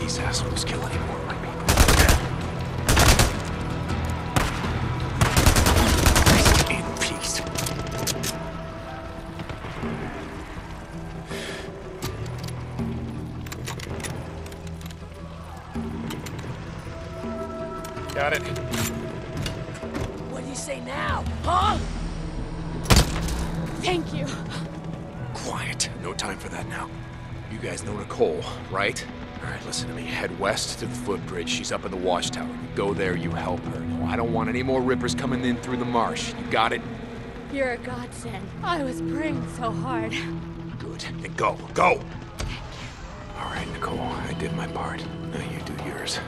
these assholes kill any more of my people. Rest in peace. Got it. What do you say now, huh? Thank you. Quiet. No time for that now. You guys know Nicole, right? All right, listen to me. Head west to the footbridge. She's up in the watchtower. You go there, you help her. No, I don't want any more rippers coming in through the marsh. You got it? You're a godsend. I was praying so hard. Good. Then go. Go! All right, Nicole. I did my part. Now you do yours.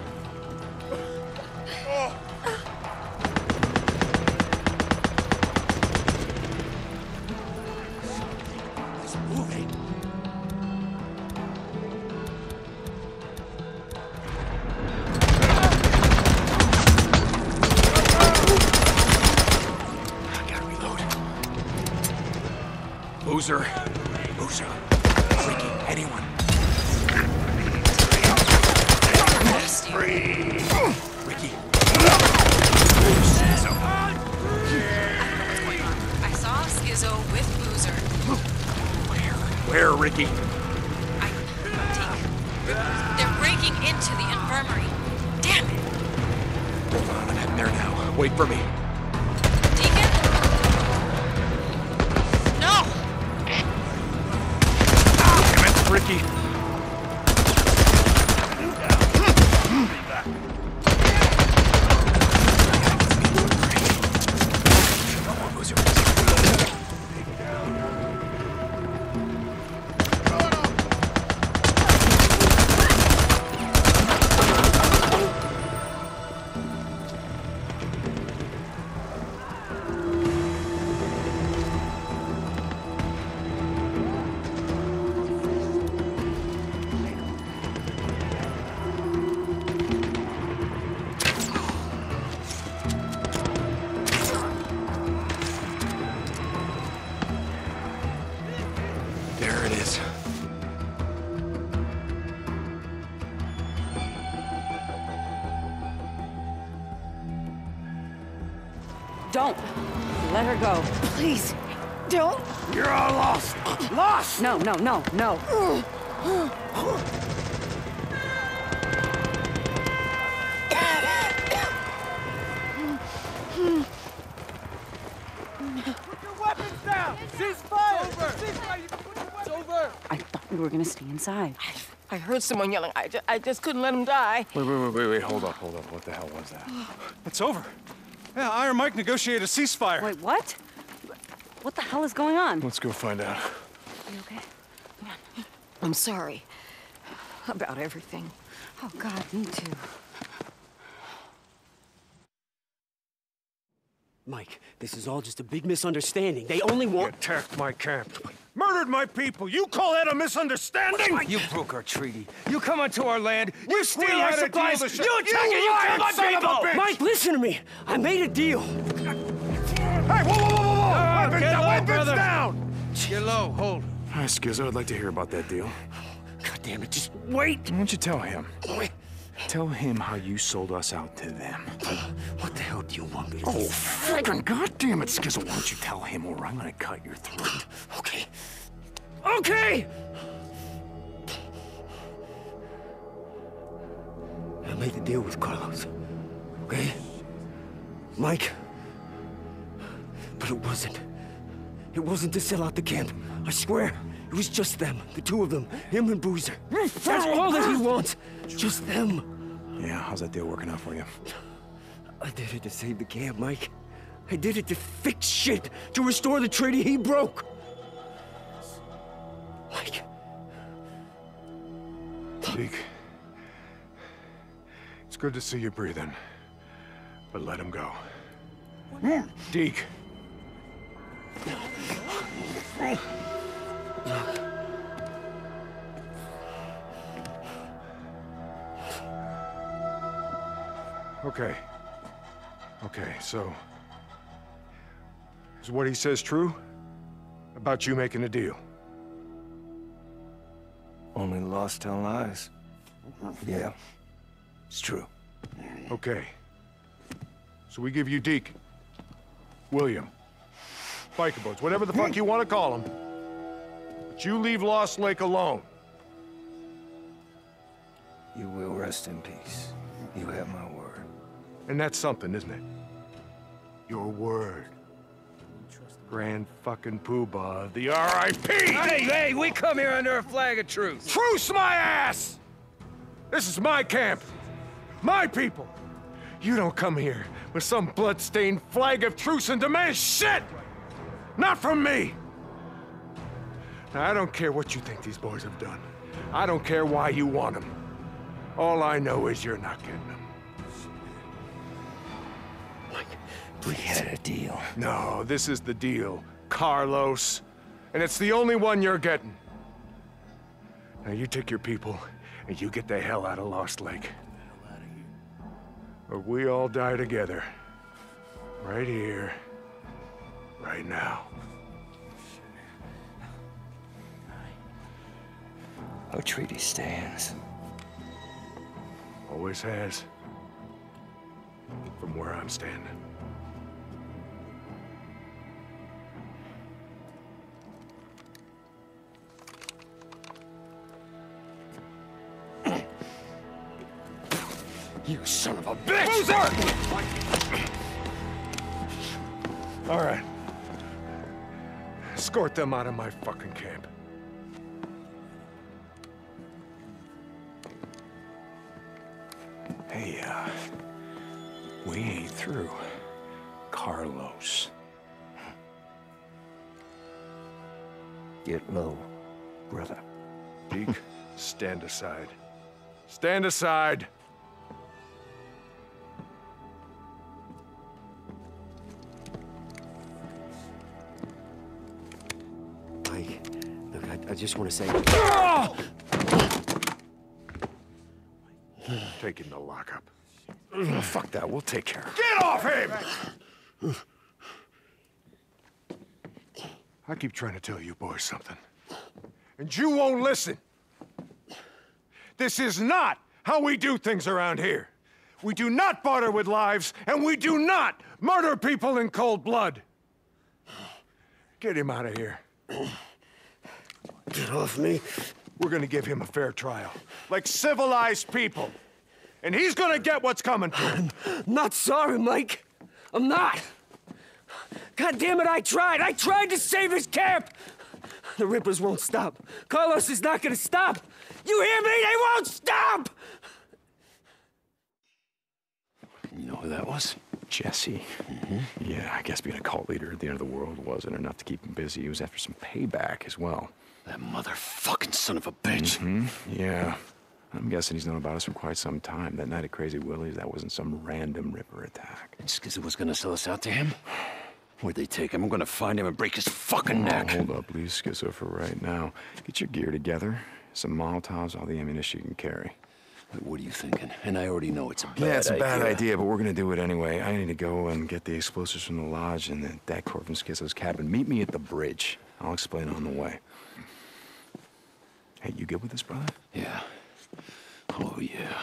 Boozer, Ricky, anyone. Ricky. Skizzo. I don't know what's going on. I saw Skizzo with Boozer. Where? Where, Ricky? Deke. They're breaking into the infirmary. Damn it! Hold on, I'm in there now. Wait for me. Ricky. Don't let her go. Please, don't. You're all lost. Lost! No. Put your weapons down! Ceasefire! It's over! It's over! I thought we were gonna stay inside. I heard someone yelling. I just couldn't let him die. Wait. Hold up. What the hell was that? It's over. Yeah, Iron Mike negotiated a ceasefire. Wait, what? What the hell is going on? Let's go find out. Are you okay? Come on. I'm sorry about everything. Oh, God, me too. Mike, this is all just a big misunderstanding. They only want— You attacked my camp. Murdered my people! You call that a misunderstanding?! You broke our treaty. You come onto our land, you steal our supplies, you attack and you kill my people! Mike, listen to me! I made a deal! Hey, whoa! Weapons down! Get low, hold. Hi, Skizzo, I'd like to hear about that deal. God damn it, just wait! Why don't you tell him? Wait. Tell him how you sold us out to them. What the hell do you want me to do? Oh, freaking goddammit, Skizzo. Why don't you tell him or I'm gonna cut your throat. Okay! I made a deal with Carlos, okay? Mike, but it wasn't to sell out the camp, I swear. It was just them, the two of them, him and Boozer. That's all that he wants, just them. Yeah, how's that deal working out for you? I did it to save the camp, Mike. I did it to fix shit, to restore the treaty he broke. Mike. Deke, it's good to see you breathing, but let him go. Deke. Okay, so... is what he says true? About you making a deal? Only Lost tell lies. Yeah, it's true. Okay. So we give you Deke, William, biker boats, whatever the fuck you want to call them. But you leave Lost Lake alone. You will rest in peace. You have my word. And that's something, isn't it? Your word. Grand fucking poobah, the R.I.P. Hey, we come here under a flag of truce. Truce my ass! This is my camp. My people. You don't come here with some bloodstained flag of truce and demand shit! Not from me! Now, I don't care what you think these boys have done. I don't care why you want them. All I know is you're not getting them. Mike, we had a deal. No, this is the deal, Carlos. And it's the only one you're getting. Now you take your people, and you get the hell out of Lost Lake. Or we all die together. Right here. Right now. Our treaty stands. Always has. From where I'm standing. You son of a bitch! Boozer! All right. Escort them out of my fucking camp. Hey, we ain't through, Carlos. Get low, brother. Deke, stand aside. Stand aside! Mike, look, I just want to say... Take him to lockup. Oh, fuck that, we'll take care of it. Get off him! I keep trying to tell you boys something. And you won't listen. This is not how we do things around here. We do not barter with lives, and we do not murder people in cold blood. Get him out of here. Get off me. We're gonna give him a fair trial, like civilized people. And he's gonna get what's coming to him. I'm not sorry, Mike. I'm not. God damn it, I tried. I tried to save his camp. The Rippers won't stop. Carlos is not gonna stop. You hear me? They won't stop! You know who that was? Jesse. Mm-hmm. Yeah, I guess being a cult leader at the end of the world wasn't enough to keep him busy. He was after some payback as well. That motherfucking son of a bitch. Mm-hmm. Yeah. I'm guessing he's known about us for quite some time. That night at Crazy Willie's, that wasn't some random Ripper attack. And Skizzo was gonna sell us out to him? Where'd they take him? I'm gonna find him and break his fucking neck. Hold up, leave Skizzo for right now. Get your gear together. Some Molotovs, all the ammunition you can carry. Wait, what are you thinking? And I already know it's a bad idea. Yeah, it's a bad idea, but we're gonna do it anyway. I need to go and get the explosives from the lodge and the deck cord from Skizzo's cabin. Meet me at the bridge. I'll explain on the way. Hey, you good with this, brother? Yeah. Oh, yeah.